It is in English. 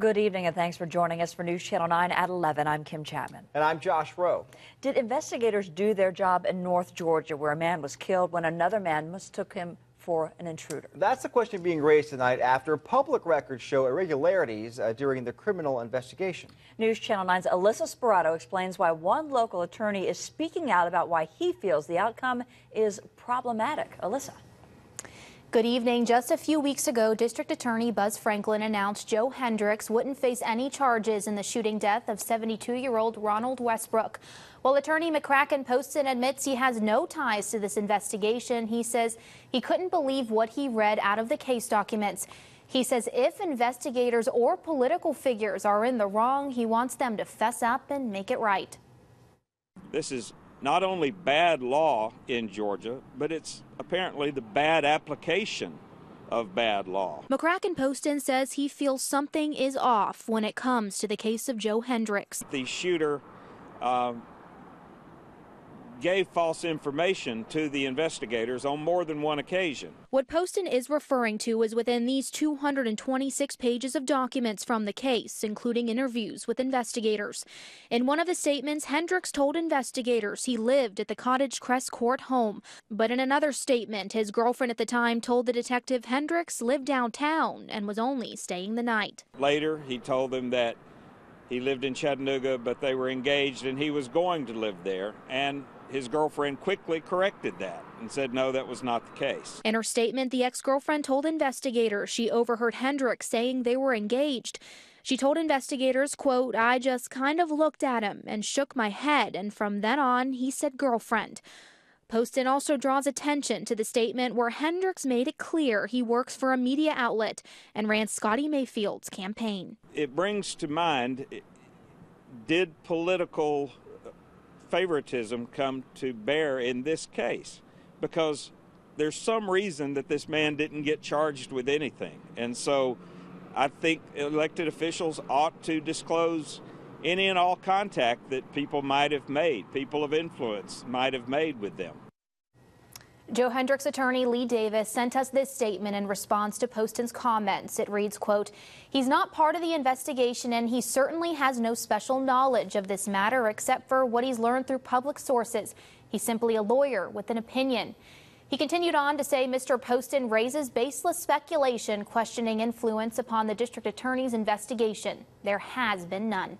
Good evening and thanks for joining us for News Channel 9 at 11. I'm Kim Chapman. And I'm Josh Rowe. Did investigators do their job in North Georgia where a man was killed when another man mistook him for an intruder? That's the question being raised tonight after public records show irregularities during the criminal investigation. News Channel 9's Alyssa Sparato explains why one local attorney is speaking out about why he feels the outcome is problematic. Alyssa. Good evening. Just a few weeks ago, District Attorney Buzz Franklin announced Joe Hendrix wouldn't face any charges in the shooting death of 72-year-old Ronald Westbrook. While attorney McCracken Poston admits he has no ties to this investigation, he says he couldn't believe what he read out of the case documents. He says if investigators or political figures are in the wrong, he wants them to fess up and make it right. This is not only bad law in Georgia, but it's apparently the bad application of bad law. McCracken Poston says he feels something is off when it comes to the case of Joe Hendrix. The shooter gave false information to the investigators on more than one occasion. What Poston is referring to is within these 226 pages of documents from the case, including interviews with investigators. In one of the statements, Hendrix told investigators he lived at the Cottage Crest Court home, but in another statement, his girlfriend at the time told the detective Hendrix lived downtown and was only staying the night. Later, he told them that he lived in Chattanooga, but they were engaged and he was going to live there, and his girlfriend quickly corrected that and said, no, that was not the case. In her statement, the ex-girlfriend told investigators she overheard Hendrix saying they were engaged. She told investigators, quote, "I just kind of looked at him and shook my head, and from then on, he said girlfriend." Poston also draws attention to the statement where Hendrix made it clear he works for a media outlet and ran Scotty Mayfield's campaign. It brings to mind, did political favoritism come to bear in this case? Because there's some reason that this man didn't get charged with anything. And so I think elected officials ought to disclose any and all contact that people might have made, people of influence might have made with them. Joe Hendrix attorney Lee Davis sent us this statement in response to Poston's comments. It reads, quote, "He's not part of the investigation, and he certainly has no special knowledge of this matter except for what he's learned through public sources. He's simply a lawyer with an opinion." He continued on to say Mr. Poston raises baseless speculation questioning influence upon the district attorney's investigation. There has been none.